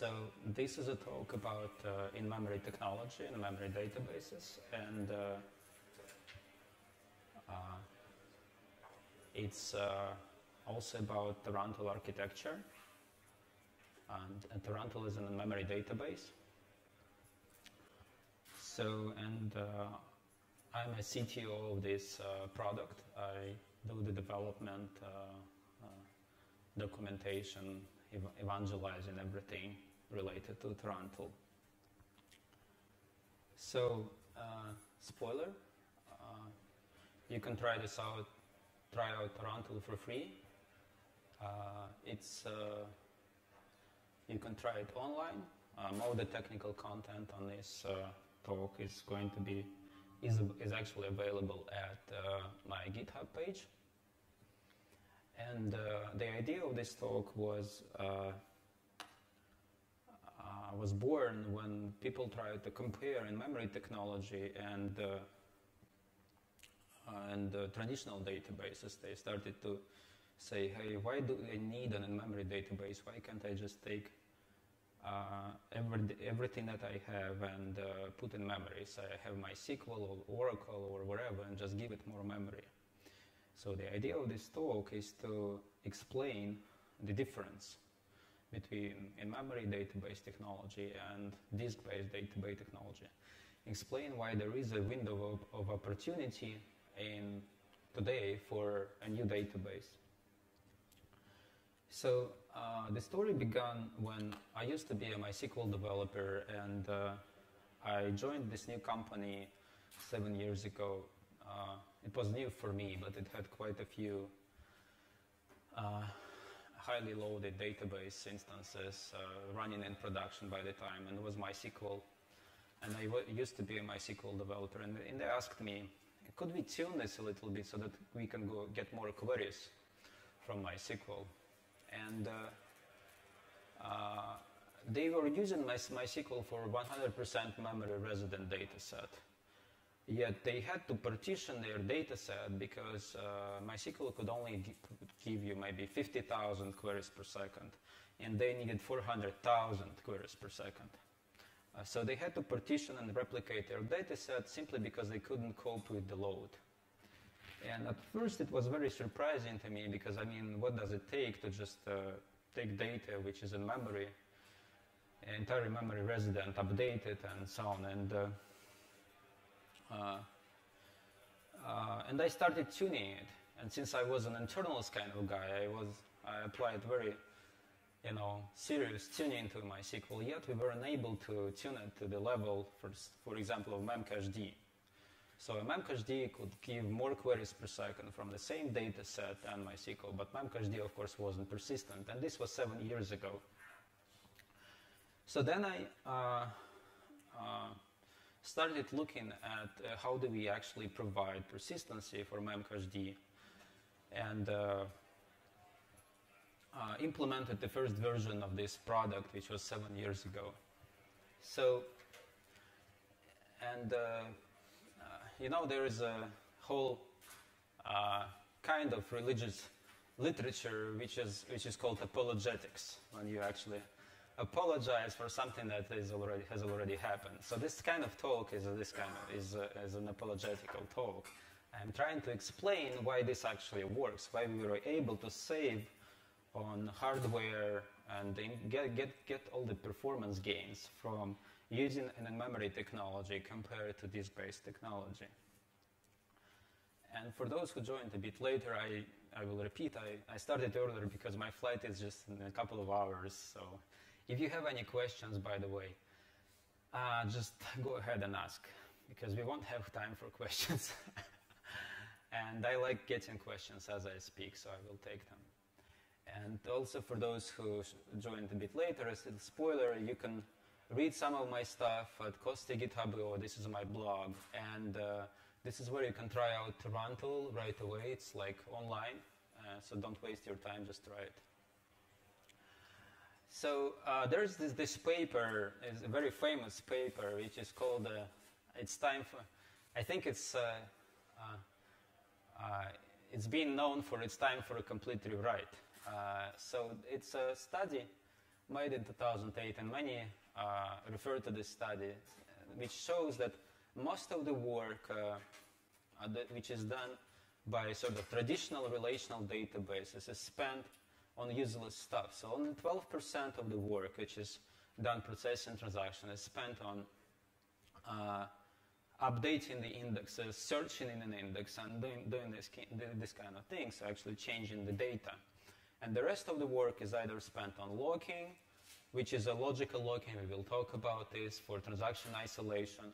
So this is a talk about in-memory technology, in-memory databases, and it's also about Tarantool architecture. And Tarantool is an in-memory database. So, and I'm a CTO of this product. I do the development, documentation, evangelizing everything related to Tarantool. So, spoiler, you can try this out, try out Tarantool for free. You can try it online. All the technical content on this talk is going to be is actually available at my GitHub page. And the idea of this talk was born when people tried to compare in-memory technology and traditional databases. They started to say, hey, why do I need an in-memory database? Why can't I just take everything that I have and put in memory? So I have MySQL or Oracle or whatever, and just give it more memory. So the idea of this talk is to explain the difference between in-memory database technology and disk-based database technology. Explain why there is a window of opportunity in today for a new database. So the story began when I used to be a MySQL developer, and I joined this new company 7 years ago. It was new for me, but it had quite a few highly loaded database instances running in production by the time, and it was MySQL. And I used to be a MySQL developer, and they asked me, could we tune this a little bit so that we can go get more queries from MySQL? And they were using MySQL for 100% memory resident dataset. Yet they had to partition their dataset because MySQL could only give you maybe 50,000 queries per second, and they needed 400,000 queries per second. So they had to partition and replicate their dataset simply because they couldn't cope with the load. And at first it was very surprising to me because, I mean, what does it take to just take data which is in memory, entire memory resident, update it and so on. And I started tuning it. And since I was an internals kind of guy, I applied very, you know, serious tuning to MySQL, yet we were unable to tune it to the level, for example, of Memcached. So a Memcached could give more queries per second from the same data set and MySQL, but Memcached, of course, wasn't persistent, and this was 7 years ago. So then I started looking at how do we actually provide persistency for Memcached, and implemented the first version of this product, which was 7 years ago. So, and you know, there is a whole kind of religious literature which is called apologetics, when you actually apologize for something that has already happened. So this kind of talk is an apologetical talk. I'm trying to explain why this actually works, why we were able to save on hardware and get all the performance gains from using an in-memory technology compared to disk-based technology. And for those who joined a bit later, I will repeat, I started earlier because my flight is just in a couple of hours. So if you have any questions, by the way, just go ahead and ask, because we won't have time for questions. And I like getting questions as I speak, so I will take them. And also for those who joined a bit later, as a spoiler, you can read some of my stuff at Kosti.github.io. This is my blog, and this is where you can try out Tarantool right away. It's like online, so don't waste your time, just try it. So there's this paper, it's a very famous paper, which is called, it's time for, I think it's been known for its time for a complete rewrite. So it's a study made in 2008, and many refer to this study, which shows that most of the work which is done by sort of traditional relational databases is spent on useless stuff. So only 12% of the work which is done processing transactions is spent on updating the indexes, searching in an index, and doing this kind of things, so actually changing the data. And the rest of the work is either spent on locking, which is a logical locking, we will talk about this, for transaction isolation,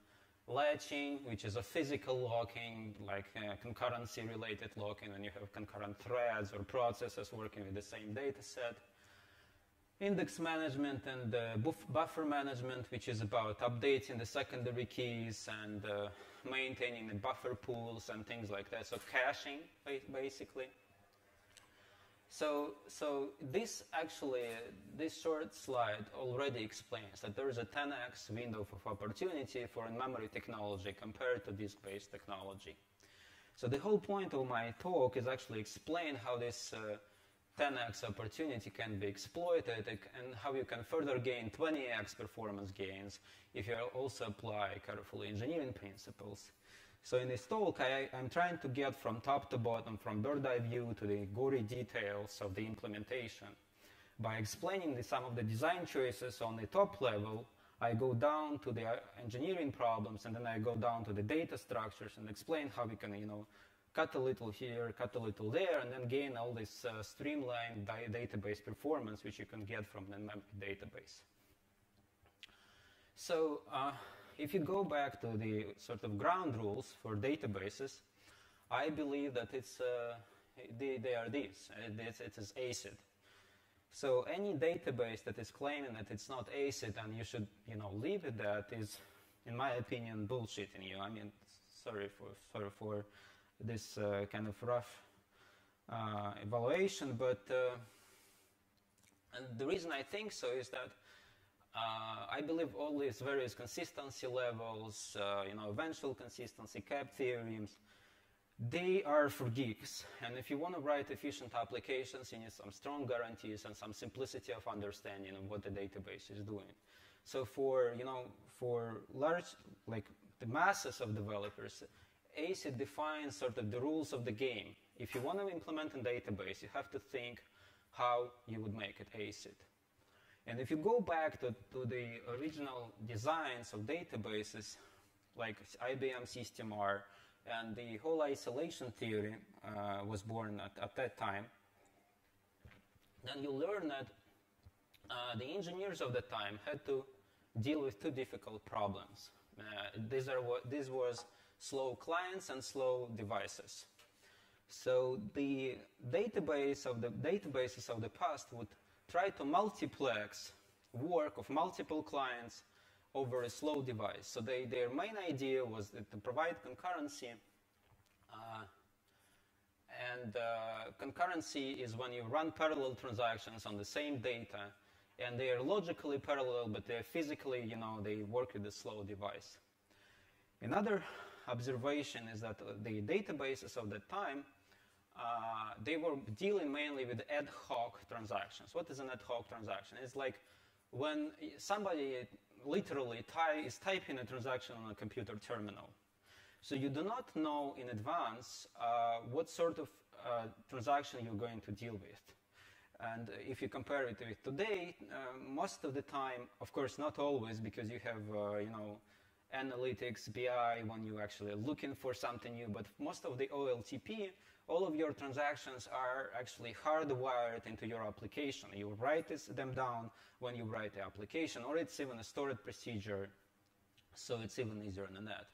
latching, which is a physical locking, like concurrency-related locking, when you have concurrent threads or processes working with the same data set. Index management and buffer management, which is about updating the secondary keys and maintaining the buffer pools and things like that, so caching, basically. So this actually, this short slide already explains that there is a 10x window of opportunity for in-memory technology compared to disk-based technology. So the whole point of my talk is actually explain how this 10x opportunity can be exploited and how you can further gain 20x performance gains if you also apply carefully engineering principles. So in this talk, I'm trying to get from top to bottom, from bird's-eye view to the gory details of the implementation. By explaining some of the design choices on the top level, I go down to the engineering problems, and then I go down to the data structures and explain how we can, you know, cut a little here, cut a little there, and then gain all this streamlined database performance which you can get from the dynamic database. So if you go back to the sort of ground rules for databases, I believe that it's, they are these. It is ACID. So any database that is claiming that it's not ACID and you should, you know, leave it that is, in my opinion, bullshitting you. I mean, sorry for this kind of rough evaluation, but and the reason I think so is that I believe all these various consistency levels, you know, eventual consistency, cap theorems, they are for geeks. And if you want to write efficient applications, you need some strong guarantees and some simplicity of understanding of what the database is doing. So for, you know, for large, like the masses of developers, ACID defines sort of the rules of the game. If you want to implement a database, you have to think how you would make it ACID. And if you go back to the original designs of databases, like IBM System R, and the whole isolation theory was born at that time, then you learn that the engineers of the time had to deal with two difficult problems. These were slow clients and slow devices. So the databases of the past would try to multiplex work of multiple clients over a slow device. So their main idea was that to provide concurrency. Concurrency is when you run parallel transactions on the same data, and they are logically parallel, but they're physically, you know, they work with a slow device. Another observation is that the databases of that time, they were dealing mainly with ad hoc transactions. What is an ad hoc transaction? It's like when somebody literally is typing a transaction on a computer terminal. So you do not know in advance what sort of transaction you're going to deal with. And if you compare it with today, most of the time, of course not always, because you have, you know, analytics, BI, when you're actually looking for something new, but most of the OLTP, all of your transactions are actually hardwired into your application. You write them down when you write the application, or it's even a stored procedure, so it's even easier than that.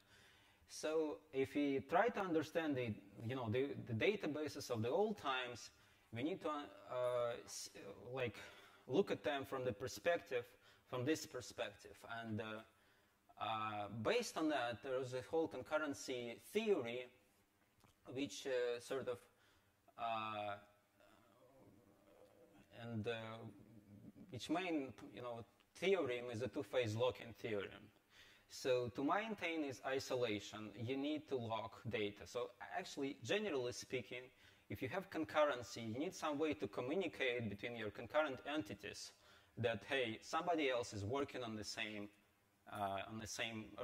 So if we try to understand the, you know, the databases of the old times, we need to like look at them from the perspective, from this perspective, and based on that, there is a whole concurrency theory which sort of which main, you know, theorem is a two-phase locking theorem. So to maintain this isolation, you need to lock data. So actually, generally speaking, if you have concurrency, you need some way to communicate between your concurrent entities that, hey, somebody else is working on the same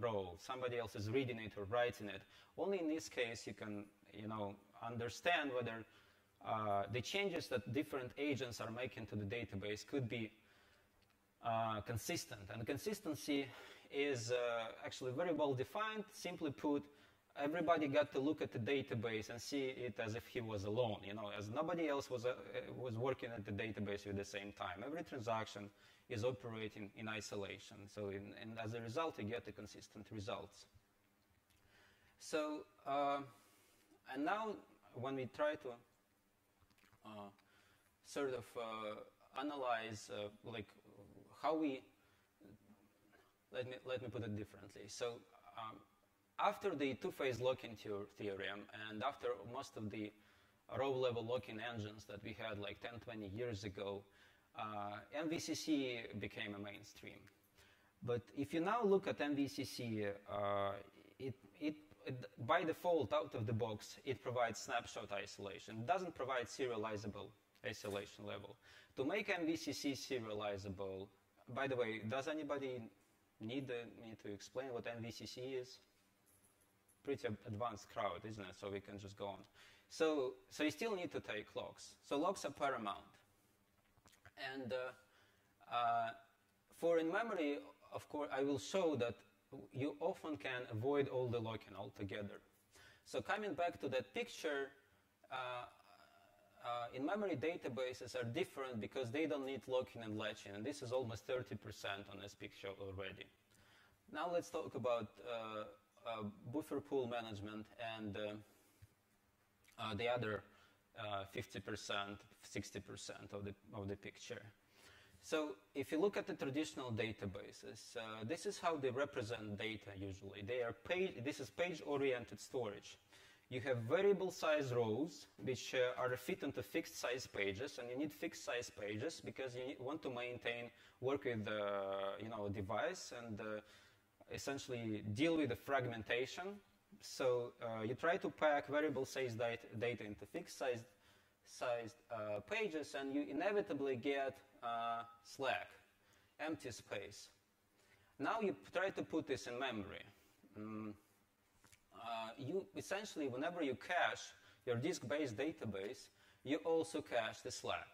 role, somebody else is reading it or writing it. Only in this case you can, understand whether the changes that different agents are making to the database could be consistent. And consistency is actually very well defined. Simply put, everybody got to look at the database and see it as if he was alone, as nobody else was working at the database at the same time. Every transaction is operating in isolation. So, and as a result, you get the consistent results. So, and now when we try to sort of analyze, how we, let me put it differently. So, after the two-phase locking theorem and after most of the row-level locking engines that we had like 10, 20 years ago, MVCC became a mainstream. But if you now look at MVCC, it by default, out of the box, it provides snapshot isolation. It doesn't provide serializable isolation level. To make MVCC serializable, by the way, does anybody need me to explain what MVCC is? Pretty advanced crowd, isn't it? So we can just go on. So you still need to take logs. So logs are paramount. And for in-memory, of course, I will show that you often can avoid all the locking altogether. So coming back to that picture, in-memory databases are different because they don't need locking and latching, and this is almost 30% on this picture already. Now let's talk about buffer pool management and the other 50%, 60% of the picture. So if you look at the traditional databases, this is how they represent data usually. They are page-oriented storage. You have variable-size rows which are fit into fixed-size pages, and you need fixed-size pages because you want to maintain work with a device and essentially deal with the fragmentation. So you try to pack variable-size data into fixed-sized pages, and you inevitably get slack, empty space. Now you try to put this in memory. You essentially, whenever you cache your disk-based database, you also cache the slack.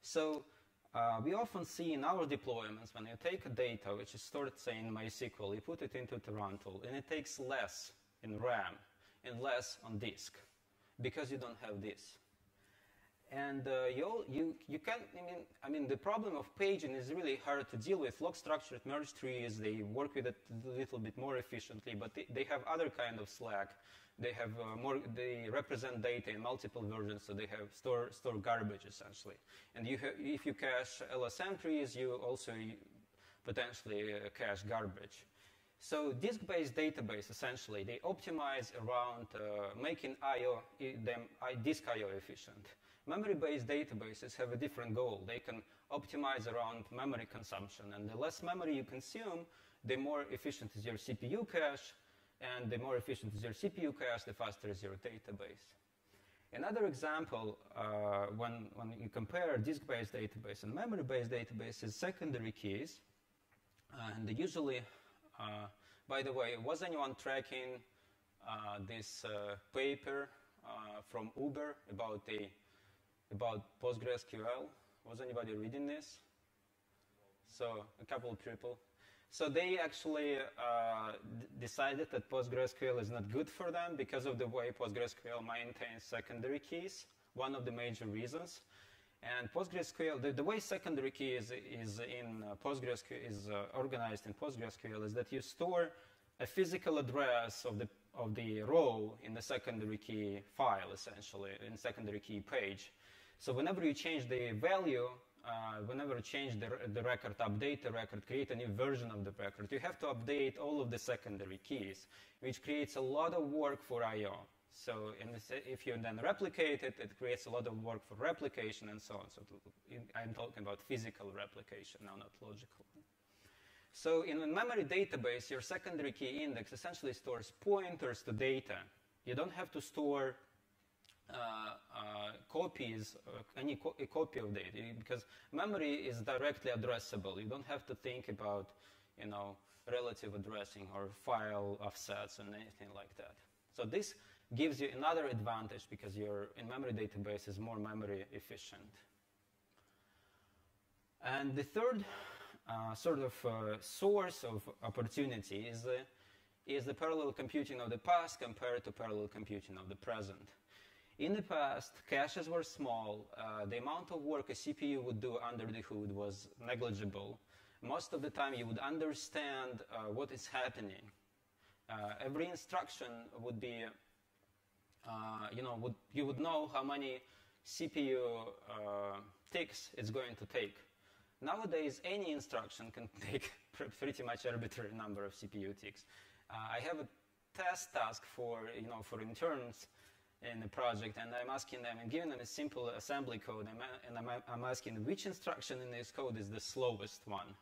So we often see in our deployments, when you take data which is stored, say, in MySQL, you put it into Tarantool, and it takes less in RAM and less on disk because you don't have this. And the problem of paging is really hard to deal with. Log-structured merge trees, they work with it a little bit more efficiently, but they have other kind of slack. They have they represent data in multiple versions, so they have store garbage essentially. And you if you cache LSM trees, you also potentially cache garbage. So disk-based database essentially they optimize around making disk I/O efficient. Memory-based databases have a different goal. They can optimize around memory consumption, and the less memory you consume, the more efficient is your CPU cache, and the more efficient is your CPU cache, the faster is your database. Another example, when you compare disk-based database and memory-based database, is secondary keys, and usually, by the way, was anyone tracking this paper from Uber about PostgreSQL? Was anybody reading this? So a couple of people. So they actually decided that PostgreSQL is not good for them because of the way PostgreSQL maintains secondary keys, one of the major reasons. And PostgreSQL, the way secondary key is organized in PostgreSQL is that you store a physical address of the row in the secondary key file, essentially, in secondary key page. So whenever you change the value, whenever you change the record, update the record, create a new version of the record, you have to update all of the secondary keys, which creates a lot of work for I/O. So if you then replicate it, it creates a lot of work for replication and so on. So I'm talking about physical replication, now not logical. So in a memory database, your secondary key index essentially stores pointers to data. You don't have to store copies, a copy of data, because memory is directly addressable. You don't have to think about, you know, relative addressing or file offsets and anything like that. So this gives you another advantage because your in-memory database is more memory efficient. And the third source of opportunity is the parallel computing of the past compared to parallel computing of the present. In the past, caches were small. The amount of work a CPU would do under the hood was negligible. Most of the time, you would understand what is happening. Every instruction would be, you would know how many CPU ticks it's going to take. Nowadays, any instruction can take pretty much arbitrary number of CPU ticks. I have a test task for, you know, for interns in the project, and I'm asking them, and giving them a simple assembly code, and I'm asking which instruction in this code is the slowest one.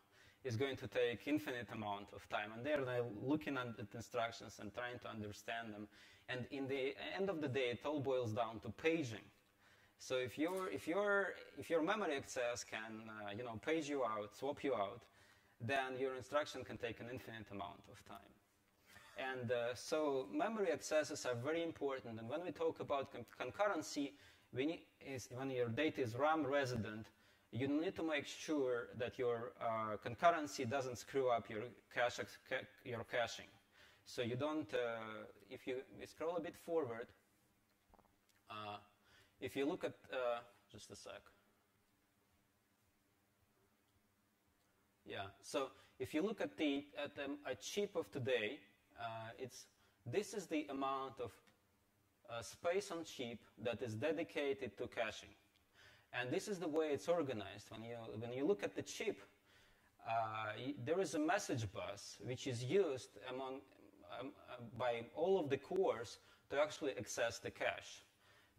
It's going to take infinite amount of time, and they're looking at the instructions and trying to understand them. And in the end of the day, it all boils down to paging. So if your memory access can page you out, swap you out, then your instruction can take an infinite amount of time. And so memory accesses are very important. And when we talk about concurrency, when your data is RAM resident, you need to make sure that your concurrency doesn't screw up your caching. So you don't, if you scroll a bit forward, if you look at, just a sec. Yeah, so if you look at a chip of today, this is the amount of space on chip that is dedicated to caching. And this is the way it's organized. When you look at the chip, there is a message bus which is used by all of the cores to actually access the cache.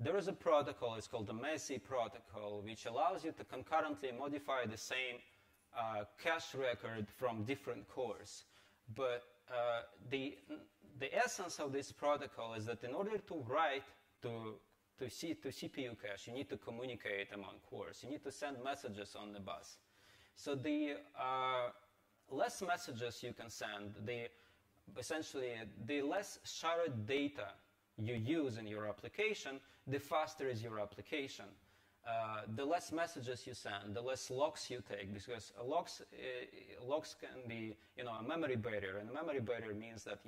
There is a protocol, it's called the MESI protocol, which allows you to concurrently modify the same cache record from different cores. But the essence of this protocol is that in order to write to CPU cache, you need to communicate among cores. You need to send messages on the bus. So the less messages you can send, essentially the less shared data you use in your application, the faster is your application. The less messages you send, the less locks you take, because locks can be, a memory barrier, and a memory barrier means that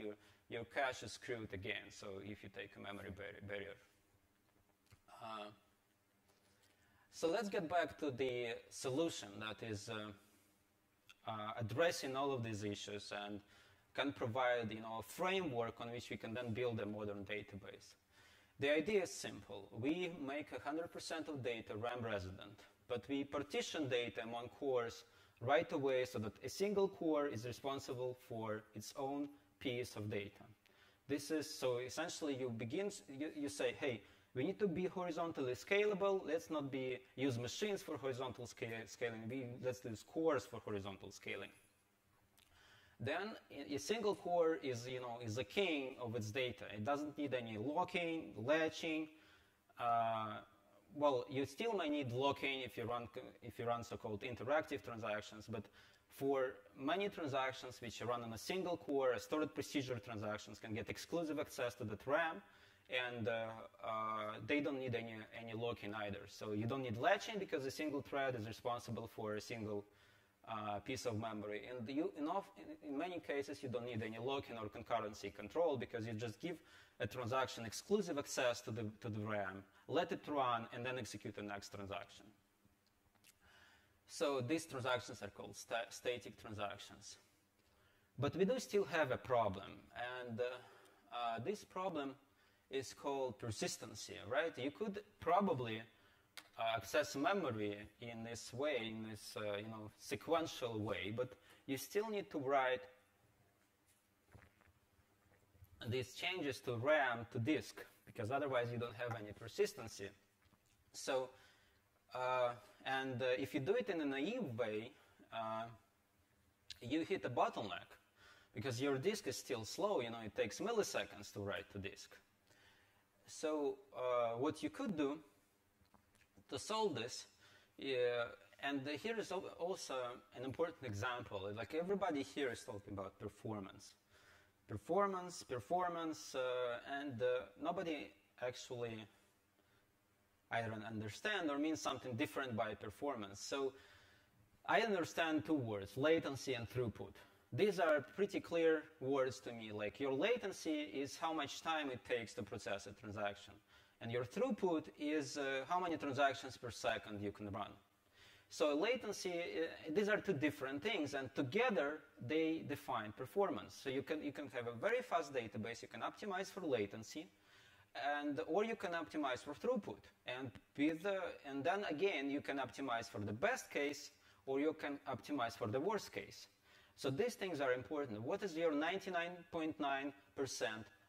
your cache is screwed again. So if you take a memory barrier. So let's get back to the solution that is addressing all of these issues and can provide, a framework on which we can then build a modern database. The idea is simple. We make 100% of data RAM resident, but we partition data among cores right away so that a single core is responsible for its own piece of data. So essentially you say, hey, we need to be horizontally scalable. Let's not use machines for horizontal scaling. Let's use cores for horizontal scaling. Then a single core is the king of its data. It doesn't need any locking, latching. Well, you still might need locking if you run so-called interactive transactions, but for many transactions which run on a single core, stored procedure transactions can get exclusive access to that RAM, and they don't need any locking either. So you don't need latching because a single thread is responsible for a single piece of memory. And in many cases, you don't need any locking or concurrency control because you just give a transaction exclusive access to the RAM, let it run, and then execute the next transaction. So these transactions are called static transactions. But we do still have a problem, and this problem is called persistency, right? You could probably access memory in this way, sequential way, but you still need to write these changes to RAM to disk, because otherwise you don't have any persistency. So, if you do it in a naive way, you hit a bottleneck, because your disk is still slow, it takes milliseconds to write to disk. So what you could do to solve this, and here is also an important example. Like everybody here is talking about performance. Performance, performance, and nobody actually either understand or means something different by performance. So I understand two words, latency and throughput. These are pretty clear words to me. Like your latency is how much time it takes to process a transaction. And your throughput is how many transactions per second you can run. So latency, these are two different things, and together they define performance. So you can have a very fast database, you can optimize for latency, or you can optimize for throughput. And then again, you can optimize for the best case, or you can optimize for the worst case. So these things are important. What is your 99.9%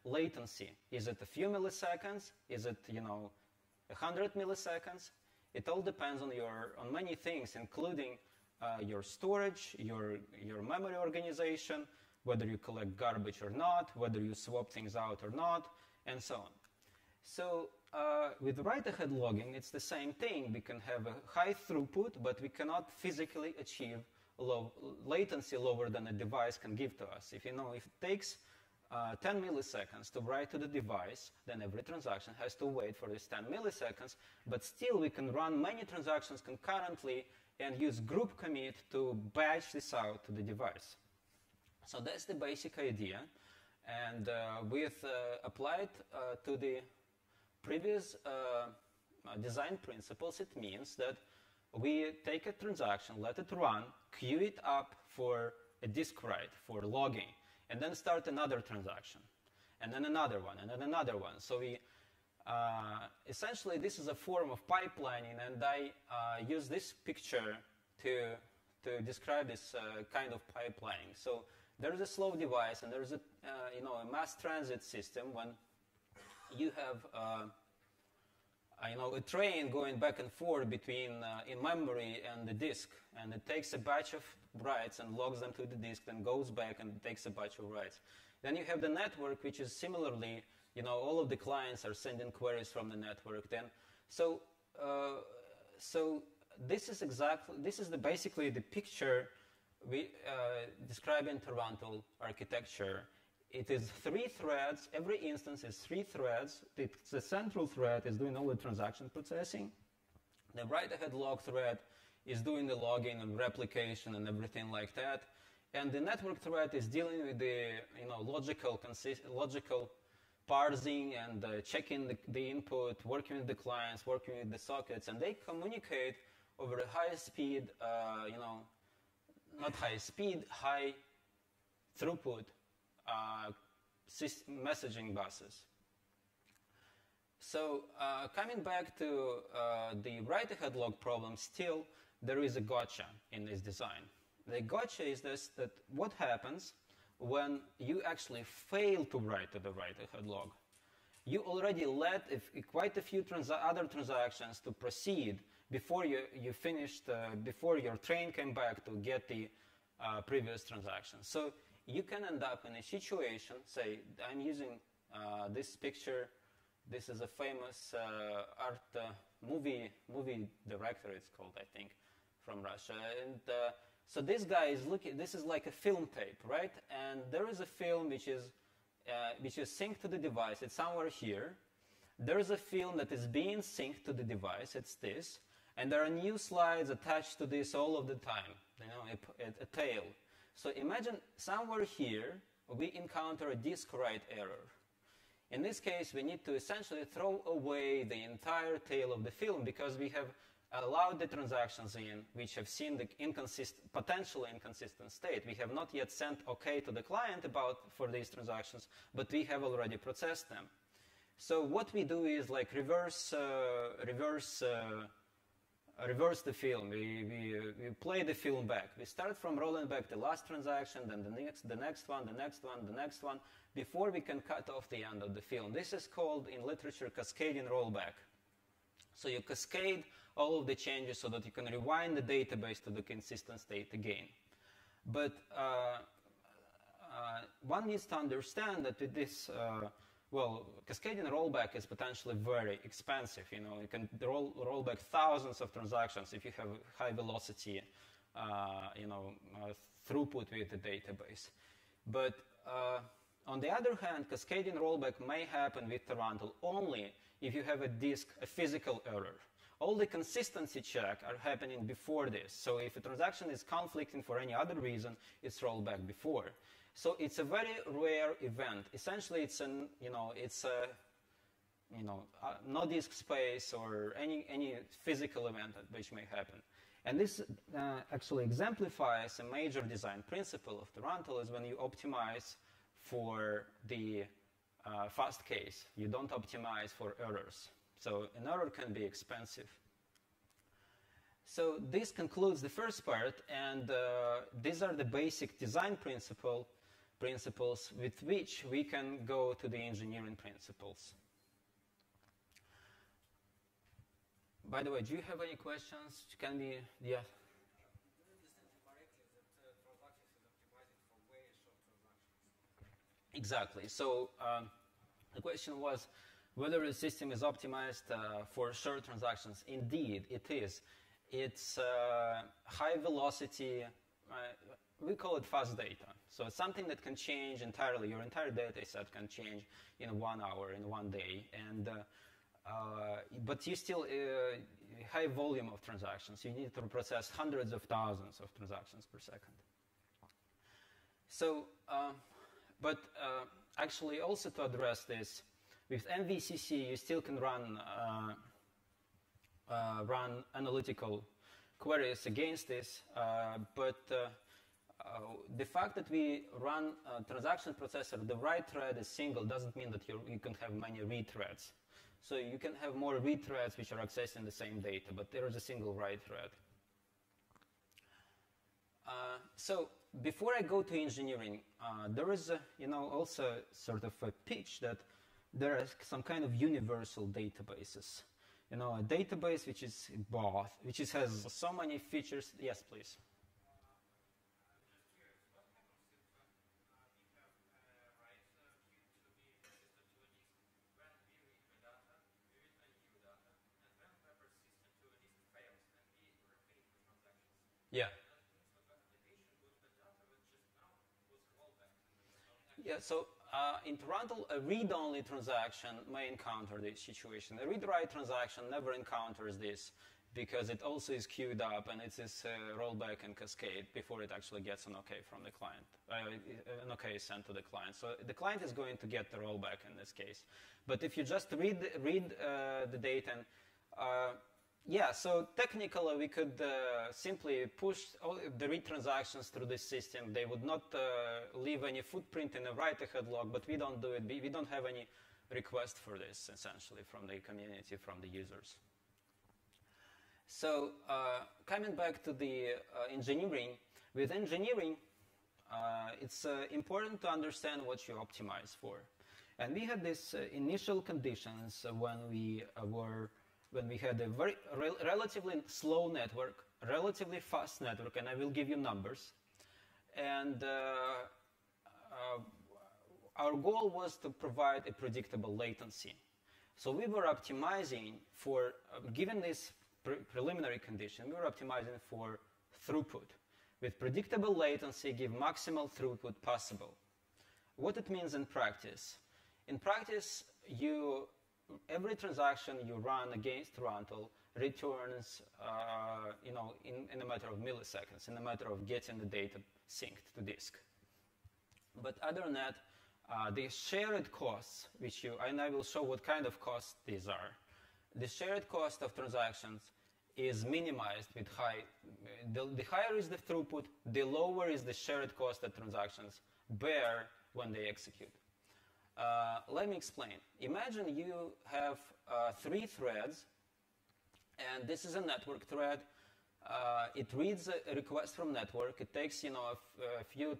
latency? Is it a few milliseconds? Is it, 100 milliseconds? It all depends on many things, including your storage, your memory organization, whether you collect garbage or not, whether you swap things out or not, and so on. So with write-ahead logging, it's the same thing. We can have a high throughput, but we cannot physically achieve low latency lower than a device can give to us. If it takes 10 milliseconds to write to the device, then every transaction has to wait for this 10 milliseconds, but still we can run many transactions concurrently and use group commit to batch this out to the device. So that's the basic idea, and with applied to the previous design principles, it means that we take a transaction, let it run, queue it up for a disk write, for logging, and then start another transaction, and then another one, and then another one. So we, essentially, this is a form of pipelining, and I use this picture to describe this kind of pipelining. So there is a slow device, and there is a mass transit system when you have a train going back and forth between in memory and the disk, and it takes a batch of writes and logs them to the disk, then goes back and takes a batch of writes. Then you have the network, which is similarly, all of the clients are sending queries from the network. Then, so this is basically the picture we describe in Tarantool architecture. It is three threads. Every instance is three threads. The central thread is doing all the transaction processing. The write-ahead log thread is doing the logging and replication and everything like that. And the network thread is dealing with the logical parsing and checking the input, working with the clients, working with the sockets, and they communicate over a high speed, not high speed, high throughput messaging buses. So coming back to the write-ahead log problem, still there is a gotcha in this design. The gotcha is this: that what happens when you actually fail to write to the write-ahead log? You already let quite a few other transactions to proceed before you finished, before your train came back to get the previous transaction. So you can end up in a situation, say, I'm using this picture. This is a famous art movie director, it's called, I think, from Russia. And so this guy is looking, this is like a film tape, right? And there is a film which is synced to the device. It's somewhere here. There is a film that is being synced to the device. It's this. And there are new slides attached to this all of the time, a tail. So imagine somewhere here we encounter a disk write error. In this case, we need to essentially throw away the entire tail of the film because we have allowed the transactions in which have seen the potentially inconsistent state. We have not yet sent OK to the client for these transactions, but we have already processed them. So what we do is like reverse the film. We play the film back. We start from rolling back the last transaction, then the next one, before we can cut off the end of the film. This is called in literature cascading rollback. So you cascade all of the changes so that you can rewind the database to the consistent state again. But one needs to understand that with this well, cascading rollback is potentially very expensive. You know, you can roll back thousands of transactions if you have high velocity, you know, throughput with the database. But on the other hand, cascading rollback may happen with Tarantool only if you have a disk, a physical error. All the consistency checks are happening before this. So if a transaction is conflicting for any other reason, it's rolled back before. So it's a very rare event. Essentially, it's an, you know, it's a, you know, no disk space or any physical event which may happen. And this actually exemplifies a major design principle of Tarantool is when you optimize for the fast case. You don't optimize for errors. So an error can be expensive. So this concludes the first part, and these are the basic design principles with which we can go to the engineering principles. By the way, do you have any questions? Can we, yeah? Exactly. So the question was whether the system is optimized for short transactions. Indeed, it is. It's high velocity, we call it fast data. So it's something that can change entirely. Your entire data set can change in 1 hour, in 1 day. And, but you still high volume of transactions. You need to process hundreds of thousands of transactions per second. So, actually also to address this, with MVCC, you still can run, run analytical queries against this, the fact that we run a transaction processor, the write thread is single, doesn't mean that you can have many read threads. So you can have more read threads which are accessing the same data, but there is a single write thread. So before I go to engineering, there is, you know, also sort of a pitch that there are some kind of universal databases. You know, a database which is both, which is, has so many features. Yes, please. Yeah. Yeah, so in Tarantool, a read-only transaction may encounter this situation. A read-write transaction never encounters this because it also is queued up and it is rollback and cascade before it actually gets an OK from the client, an OK sent to the client. So the client is going to get the rollback in this case. But if you just read the data, and, yeah, so technically we could simply push all the read transactions through this system. They would not leave any footprint in a write-ahead log, but we don't do it. We don't have any request for this, essentially, from the community, from the users. So coming back to the engineering, with engineering, it's important to understand what you optimize for. And we had these initial conditions when we had a very relatively slow network, relatively fast network, and I will give you numbers. And our goal was to provide a predictable latency. So we were optimizing for, given this preliminary condition, we were optimizing for throughput. With predictable latency, give maximal throughput possible. What it means in practice? In practice, every transaction you run against Tarantool returns, you know, in a matter of milliseconds, in a matter of getting the data synced to disk. But other than that, the shared costs, which you, and I will show what kind of costs these are. The shared cost of transactions is minimized with high, the higher is the throughput, the lower is the shared cost that transactions bear when they execute. Let me explain. Imagine you have 3 threads, and this is a network thread. It reads a request from network. It takes, you know, a few,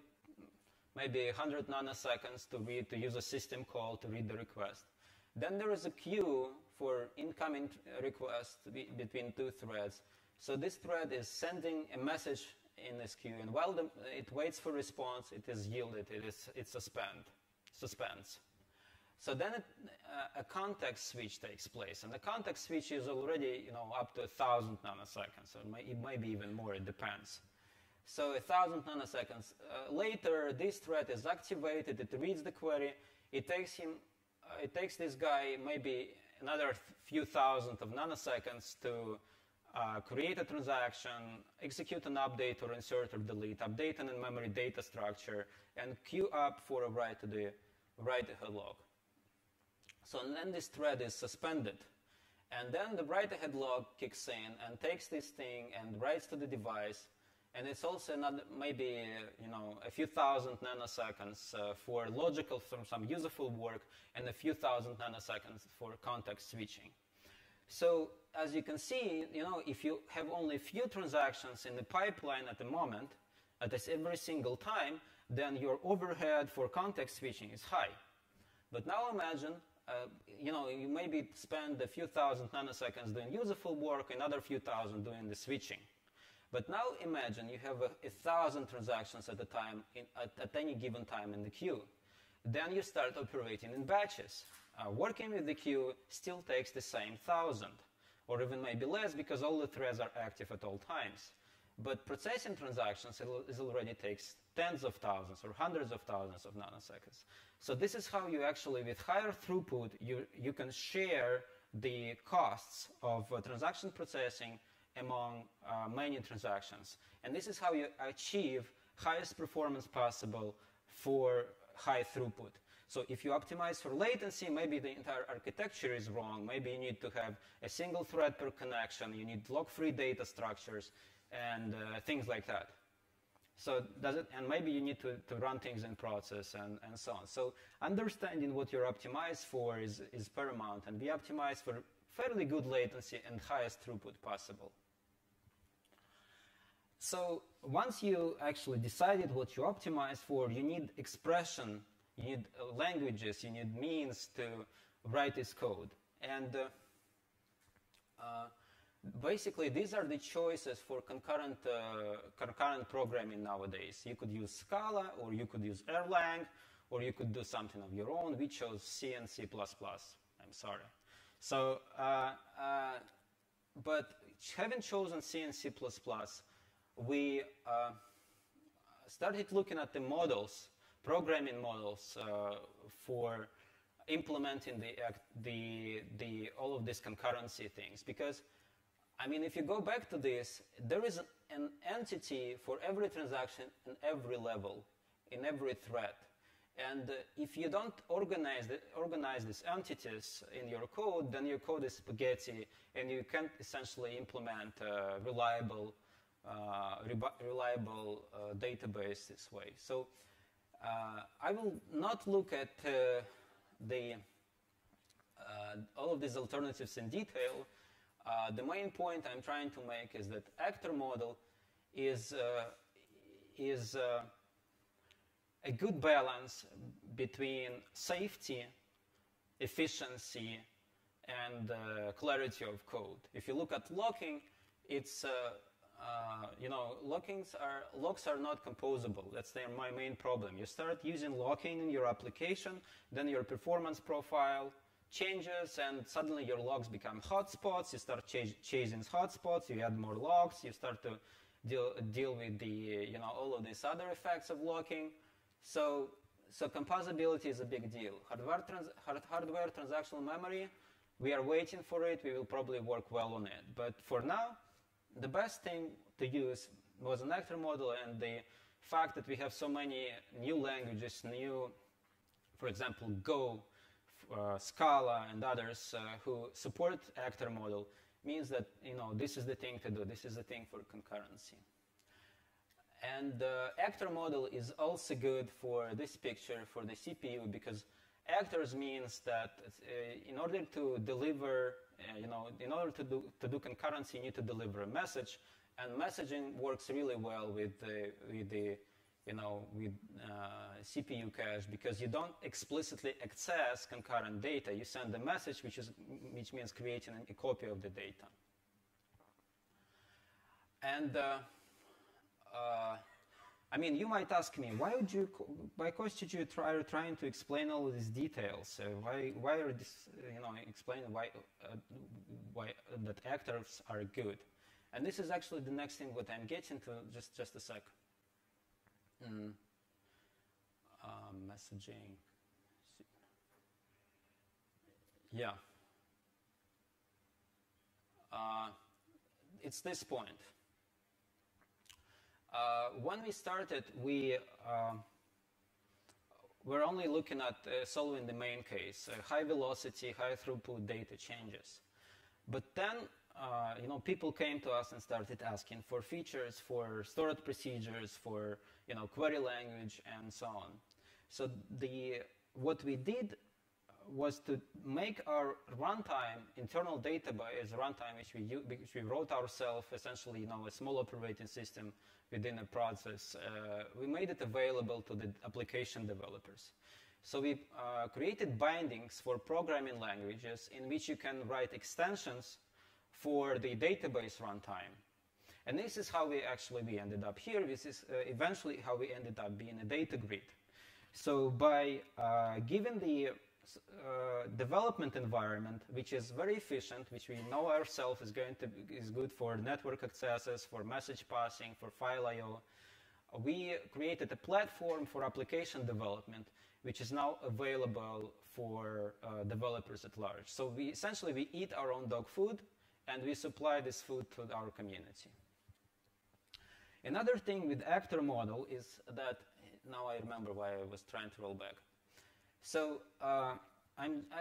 maybe 100 nanoseconds to read, to use a system call to read the request. Then there is a queue for incoming requests between 2 threads. So this thread is sending a message in this queue, and while it waits for response, it is yielded, it is suspended. So then a context switch takes place, and the context switch is already, you know, up to 1,000 nanoseconds, or it may be even more, it depends. So 1,000 nanoseconds later, this thread is activated, it reads the query, it takes him, it takes this guy maybe another few thousandth of nanoseconds to create a transaction, execute an update or insert or delete, update an in-memory data structure, and queue up for a write to the write-ahead log. So then this thread is suspended, and then the write-ahead log kicks in and takes this thing and writes to the device, and it's also another, maybe, you know, a few thousand nanoseconds for logical, from some useful work, and a few thousand nanoseconds for context switching. So as you can see, you know, if you have only a few transactions in the pipeline at the moment, at this every single time, then your overhead for context switching is high. But now imagine, you know, you maybe spend a few thousand nanoseconds doing useful work, another few thousand doing the switching. But now imagine you have a thousand transactions at a time, at any given time in the queue. Then you start operating in batches. Working with the queue still takes the same thousand, or even maybe less, because all the threads are active at all times. But processing transactions is already takes tens of thousands or hundreds of thousands of nanoseconds. So this is how you actually, with higher throughput, you can share the costs of transaction processing among many transactions. And this is how you achieve highest performance possible for high throughput. So if you optimize for latency, maybe the entire architecture is wrong. Maybe you need to have a single thread per connection. You need lock-free data structures and things like that. So does it, and maybe you need to run things in process and so on. So understanding what you're optimized for is paramount, and we optimize for fairly good latency and highest throughput possible. So once you actually decided what you optimize for, you need expression, you need languages, you need means to write this code. And basically, these are the choices for concurrent programming nowadays. You could use Scala, or you could use Erlang, or you could do something of your own. We chose C and C++. I'm sorry. So, but having chosen C and C++, we started looking at the models, programming models for implementing all of these concurrency things. Because, I mean, if you go back to this, there is an entity for every transaction in every level, in every thread. And if you don't organize these entities in your code, then your code is spaghetti, and you can't essentially implement reliable database this way. So I will not look at all of these alternatives in detail. The main point I'm trying to make is that actor model is a good balance between safety, efficiency, and clarity of code. If you look at locking, it's you know, locks are not composable. That's my main problem. You start using locking in your application, then your performance profile changes, and suddenly your logs become hotspots. You start chasing hotspots. You add more logs. You start to deal with the, you know, all of these other effects of locking. So composability is a big deal. Hardware transactional memory, we are waiting for it. We will probably work well on it. But for now, the best thing to use was an actor model, and the fact that we have so many new languages, for example, Go, Scala, and others who support actor model, means that, you know, this is the thing to do. This is the thing for concurrency. And the actor model is also good for this picture, for the CPU, because actors means that in order to deliver, you know, in order to do concurrency, you need to deliver a message, and messaging works really well with CPU cache, because you don't explicitly access concurrent data. You send a message, which means creating a copy of the data. And I mean, you might ask me, why Kostić, you are trying to explain all these details? Why are this, explain why that actors are good? And this is actually the next thing what I'm getting to, just a sec. Messaging. Yeah. It's this point. When we started, we were only looking at solving the main case, high velocity, high throughput data changes. But then, people came to us and started asking for features, for stored procedures, for, query language, and so on. So what we did was to make our runtime, internal database runtime, which we wrote ourselves, essentially, a small operating system within a process. We made it available to the application developers. So we created bindings for programming languages in which you can write extensions for the database runtime. And this is how we ended up here. This is eventually how we ended up being a data grid. So by giving the development environment, which is very efficient, which we know ourselves is good for network accesses, for message passing, for file I/O. We created a platform for application development, which is now available for developers at large. So we essentially eat our own dog food, and we supply this food to our community. Another thing with actor model is that now I remember why I was trying to roll back. So I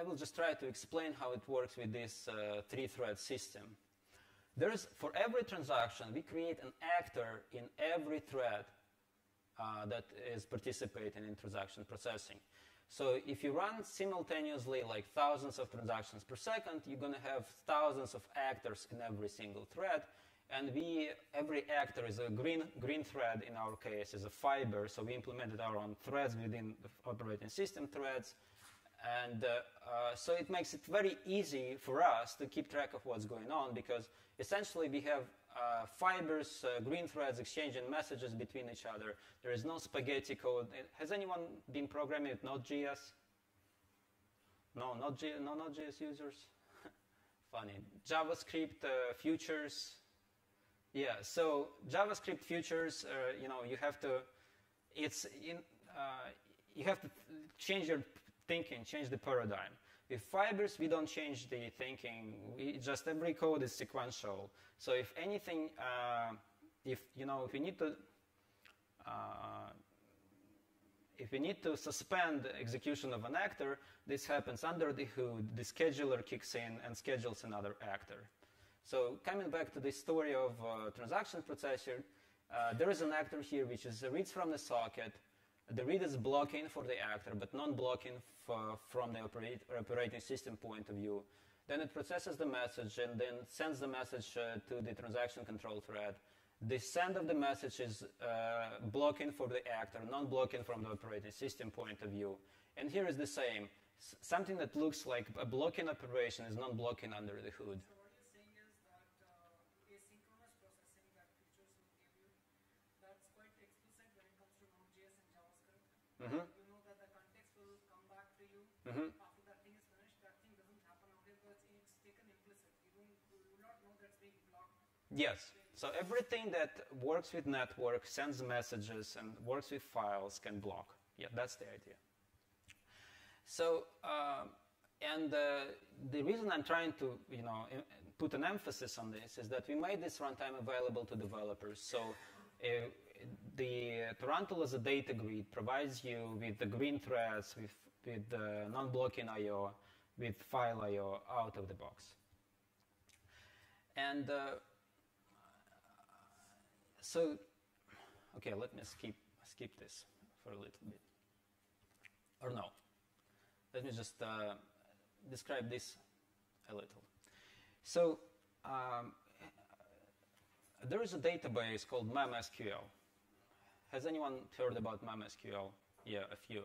will just try to explain how it works with this three-thread system. For every transaction, we create an actor in every thread that is participating in transaction processing. So if you run simultaneously like thousands of transactions per second, you're going to have thousands of actors in every single thread. And every actor is a green thread, in our case, is a fiber. So we implemented our own threads within the operating system threads. And so it makes it very easy for us to keep track of what's going on, because essentially we have fibers, green threads exchanging messages between each other. There is no spaghetti code. Has anyone been programming with Node.js? No, Node.js users? Funny. JavaScript futures. Yeah, so JavaScript futures, you have to change your thinking, change the paradigm. With fibers, we don't change the thinking. Just every code is sequential. So if anything, if you need to, suspend the execution of an actor, this happens under the hood. The scheduler kicks in and schedules another actor. So coming back to the story of transaction processor, there is an actor here which is reads from the socket. The read is blocking for the actor, but non-blocking from the operating system point of view. Then it processes the message and then sends the message to the transaction control thread. The send of the message is blocking for the actor, non-blocking from the operating system point of view. And here is the same. Something that looks like a blocking operation is non-blocking under the hood. Mm-hmm. You know that the context will come back to you. Mm-hmm. After that thing is finished, that thing doesn't happen again, but it's taken implicit. You will not know that's being blocked. Yes. So everything that works with network, sends messages, and works with files can block. Yeah, that's the idea. So, the reason I'm trying to, put an emphasis on this is that we made this runtime available to developers. So. The Tarantool as a data grid provides you with the green threads, with the non-blocking I/O, with file I/O out of the box. And so, okay, let me skip this for a little bit. Or no, let me just describe this a little. So. There is a database called MemSQL. Has anyone heard about MemSQL? Yeah, a few.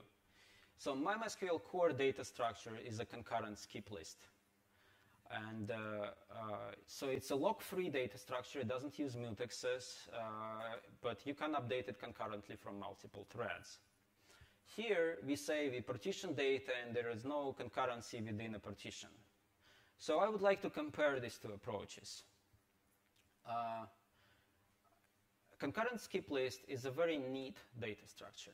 So MemSQL core data structure is a concurrent skip list. And so it's a lock-free data structure. It doesn't use mutexes, but you can update it concurrently from multiple threads. Here, we say we partition data, and there is no concurrency within a partition. So I would like to compare these two approaches. Concurrent skip list is a very neat data structure.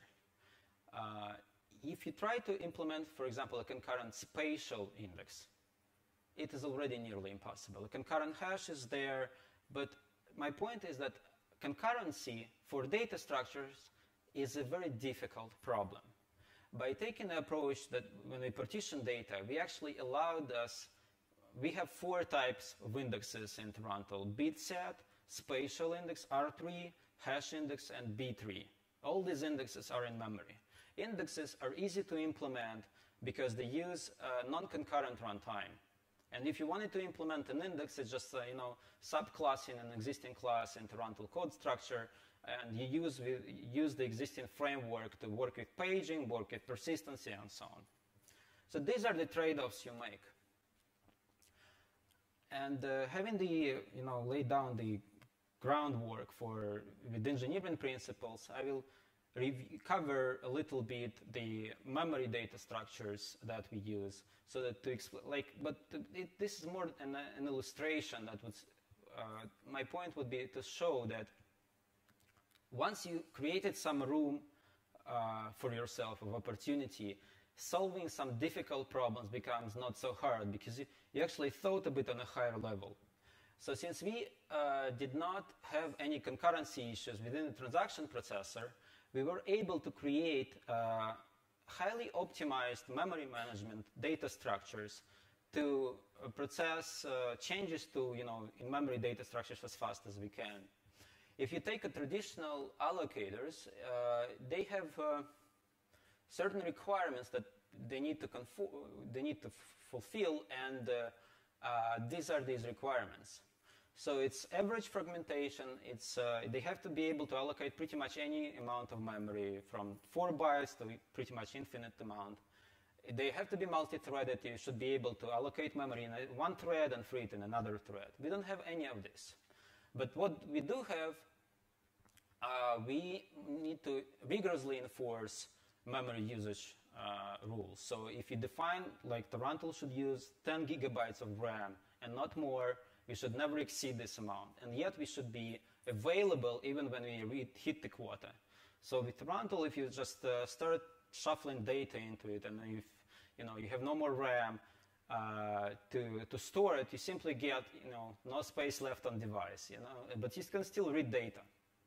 If you try to implement, for example, a concurrent spatial index, it is already nearly impossible. A concurrent hash is there, but my point is that concurrency for data structures is a very difficult problem. By taking an approach that when we partition data, we actually allowed us, we have four types of indexes in Tarantool: bit set, spatial index, R3, hash index, and B3. All these indexes are in memory. Indexes are easy to implement because they use non-concurrent runtime. And if you wanted to implement an index, it's just subclassing an existing class in Tarantool code structure, and you use the existing framework to work with paging, work with persistency, and so on. So these are the trade-offs you make. And having the laid down the groundwork with engineering principles, I will cover a little bit the memory data structures that we use, so that to explain, this is more an illustration that would, my point would be to show that once you created some room for yourself of opportunity, solving some difficult problems becomes not so hard because you actually thought a bit on a higher level. So since we did not have any concurrency issues within the transaction processor, we were able to create highly optimized memory management data structures to process changes to in-memory data structures as fast as we can. If you take a traditional allocators, they have certain requirements that they need to fulfill, and these are these requirements. So it's average fragmentation. It's, they have to be able to allocate pretty much any amount of memory from 4 bytes to pretty much infinite amount. They have to be multi-threaded. You should be able to allocate memory in one thread and free it in another thread. We don't have any of this. But what we do have, we need to rigorously enforce memory usage rules. So if you define, like Tarantool should use 10 gigabytes of RAM and not more, we should never exceed this amount, and yet we should be available even when we hit the quota. So with Tarantool, if you just start shuffling data into it, and if you have no more RAM to store it, you simply get no space left on device. But you can still read data.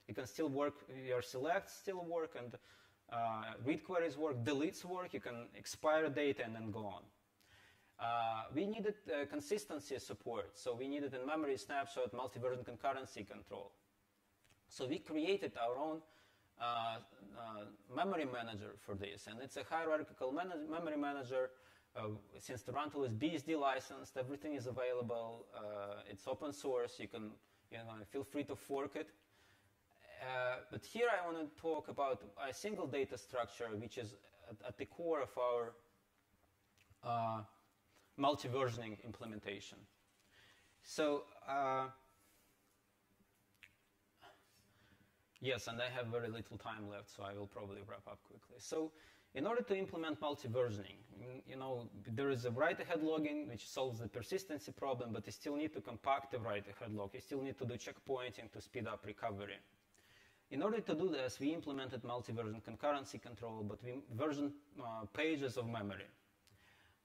You can still work. Your selects still work, and read queries work, deletes work. You can expire data and then go on. We needed consistency support, so we needed in-memory snapshot, multi-version concurrency control. So we created our own memory manager for this, and it's a hierarchical memory manager. Since Tarantool is BSD licensed, everything is available. It's open source. You can feel free to fork it. But here I want to talk about a single data structure, which is at the core of our multi-versioning implementation. So, yes, and I have very little time left, so I will probably wrap up quickly. So, in order to implement multi-versioning, there is a write-ahead logging, which solves the persistency problem, but you still need to compact the write-ahead log. You still need to do checkpointing to speed up recovery. In order to do this, we implemented multi-version concurrency control, but we version pages of memory.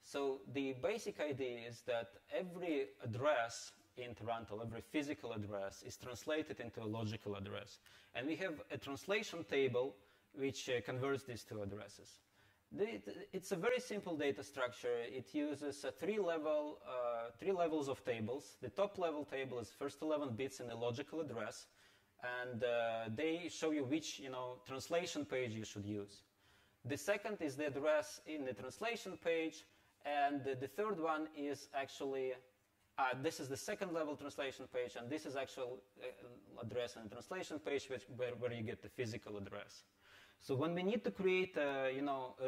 So the basic idea is that every address in Tarantool, every physical address, is translated into a logical address. And we have a translation table which converts these two addresses. It's a very simple data structure. It uses three levels of tables. The top level table is first 11 bits in the logical address, and they show you which translation page you should use. The second is the address in the translation page. And the third one is actually, this is the second level translation page, and this is actual address and translation page where you get the physical address. So when we need to create a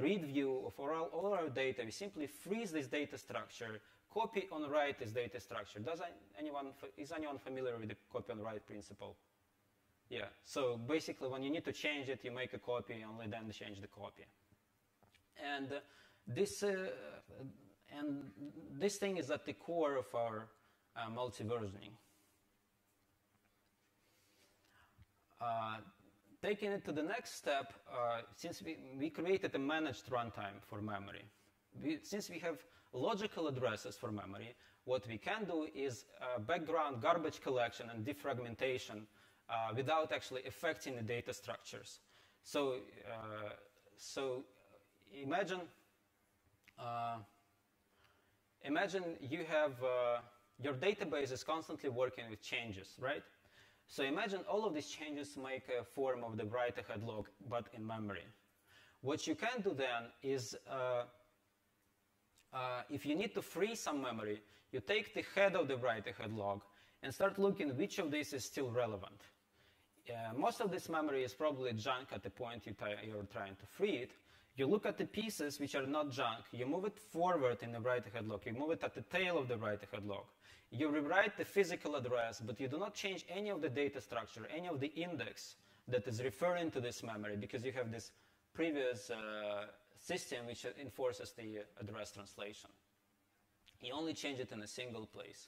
read view of all our data, we simply freeze this data structure, Copy on write is data structure. Is anyone familiar with the copy on write principle? Yeah, so basically when you need to change it, you make a copy, only then change the copy. And this thing is at the core of our multi-versioning. Taking it to the next step, since we created a managed runtime for memory, since we have logical addresses for memory, what we can do is background garbage collection and defragmentation without actually affecting the data structures. So, imagine you have your database is constantly working with changes, right? So imagine all of these changes make a form of the write ahead log, but in memory. What you can do then is if you need to free some memory, you take the head of the write ahead log and start looking which of these is still relevant. Most of this memory is probably junk at the point you're trying to free it. You look at the pieces which are not junk, you move it forward in the write ahead log, you move it at the tail of the write ahead log. You rewrite the physical address, but you do not change any of the data structure, any of the index that is referring to this memory, because you have this previous system which enforces the address translation. You only change it in a single place.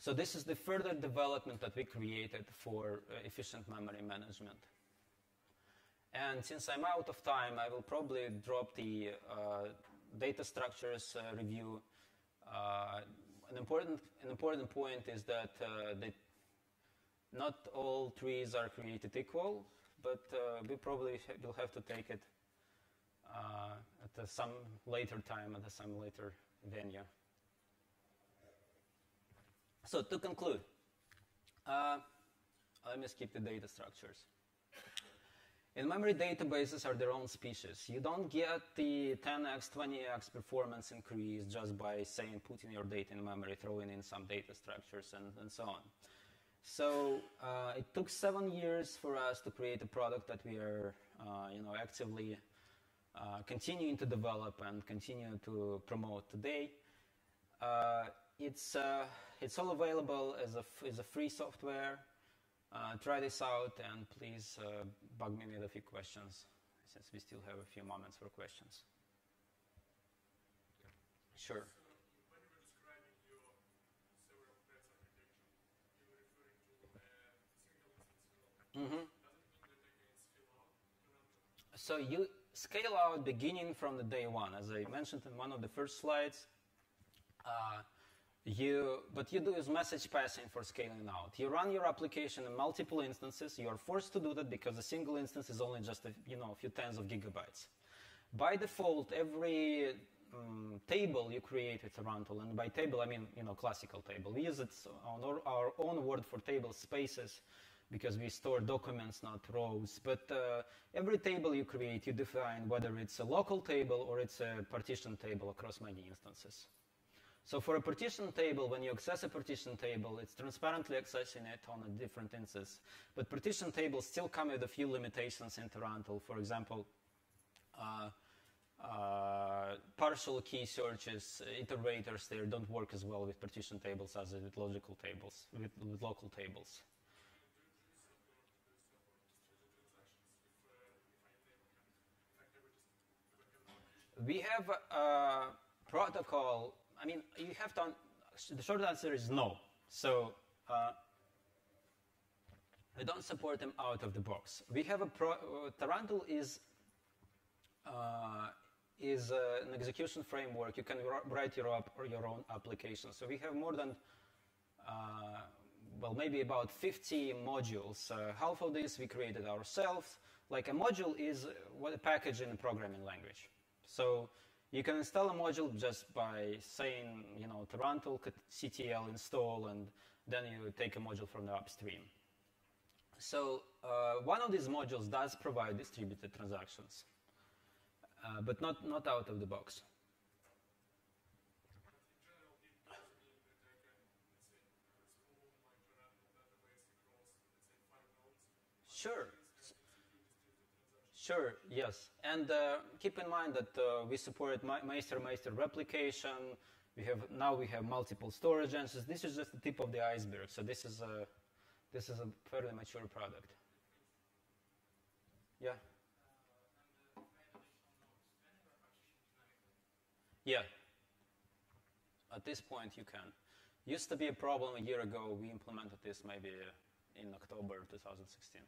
So this is the further development that we created for efficient memory management. And since I'm out of time, I will probably drop the data structures review. An important point is that not all trees are created equal, but we probably will have to take it at some later time, at some later venue. So to conclude, let me skip the data structures. In-memory databases are their own species. You don't get the 10x, 20x performance increase just by saying putting your data in memory, throwing in some data structures, and so on. So it took 7 years for us to create a product that we are, actively continuing to develop and continue to promote today. It's all available as a free software. Try this out, and please bug me with a few questions, since we still have a few moments for questions. Yeah. Sure. So when you were describing your server based architecture, you were referring to single instance scale-out. Mm-hmm. So you scale out beginning from the day one, as I mentioned in one of the first slides. What you do is message passing for scaling out. You run your application in multiple instances. You are forced to do that because a single instance is only just a few tens of gigabytes. By default, every table you create with Tarantool, and by table I mean classical table. We use it on our own word for table spaces because we store documents, not rows. But every table you create, you define whether it's a local table or it's a partition table across many instances. So for a partition table, when you access a partition table, it's transparently accessing it on a different instance. But partition tables still come with a few limitations in Tarantool. For example, partial key searches, iterators there don't work as well with partition tables as with logical tables, with local tables. We have a protocol. I mean, you have to, the short answer is no. So we don't support them out of the box. We have a, Tarantool is an execution framework. You can write your own application. So we have more than, maybe about 50 modules. Half of these we created ourselves. Like a module is a package in a programming language. So you can install a module just by saying, Tarantool CTL install, and then you take a module from the upstream. So one of these modules does provide distributed transactions, but not out of the box. Sure. Sure, yes. And keep in mind that we support master-master replication, Now we have multiple storage engines. This is just the tip of the iceberg. So this is a fairly mature product. Yeah. Yeah. At this point, you can. Used to be a problem a year ago. We implemented this maybe in October 2016.